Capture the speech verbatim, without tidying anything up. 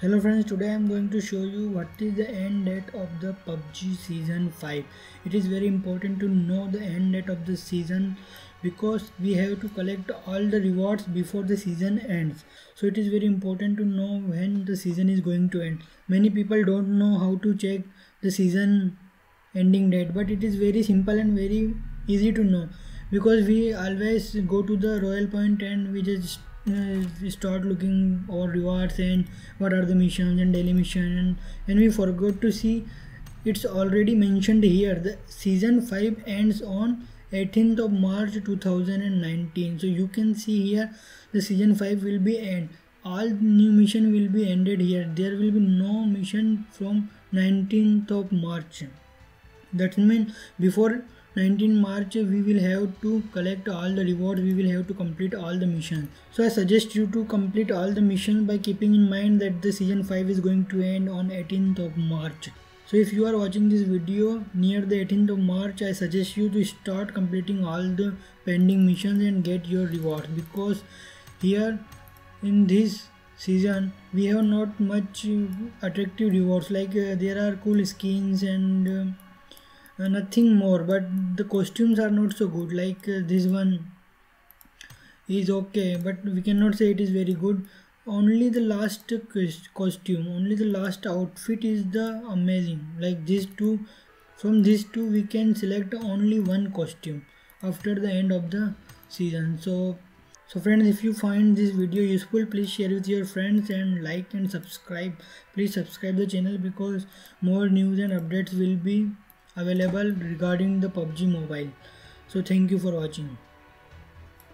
Hello friends, today I am going to show you what is the end date of the P U B G season five. It is very important to know the end date of the season because we have to collect all the rewards before the season ends. So it is very important to know when the season is going to end. Many people don't know how to check the season ending date, but it is very simple and very easy to know because we always go to the Royal Point and we just Uh, we start looking over rewards and what are the missions and daily mission, and, and we forgot to see it's already mentioned here. The season five ends on eighteenth of March two thousand nineteen, so you can see here the season five will be end. All new mission will be ended here. There will be no mission from nineteenth of March. That means before nineteenth March we will have to collect all the rewards, we will have to complete all the missions. So I suggest you to complete all the missions by keeping in mind that the season five is going to end on eighteenth of March. So if you are watching this video near the eighteenth of March, I suggest you to start completing all the pending missions and get your rewards, because here in this season we have not much attractive rewards, like uh, there are cool skins and uh, Uh, nothing more, but the costumes are not so good. Like uh, this one is okay, but we cannot say it is very good. Only the last costume, only the last outfit is the amazing. Like these two, from these two we can select only one costume after the end of the season. So, so friends, if you find this video useful, please share with your friends and like and subscribe. Please subscribe the channel because more news and updates will be available regarding the P U B G Mobile. So thank you for watching.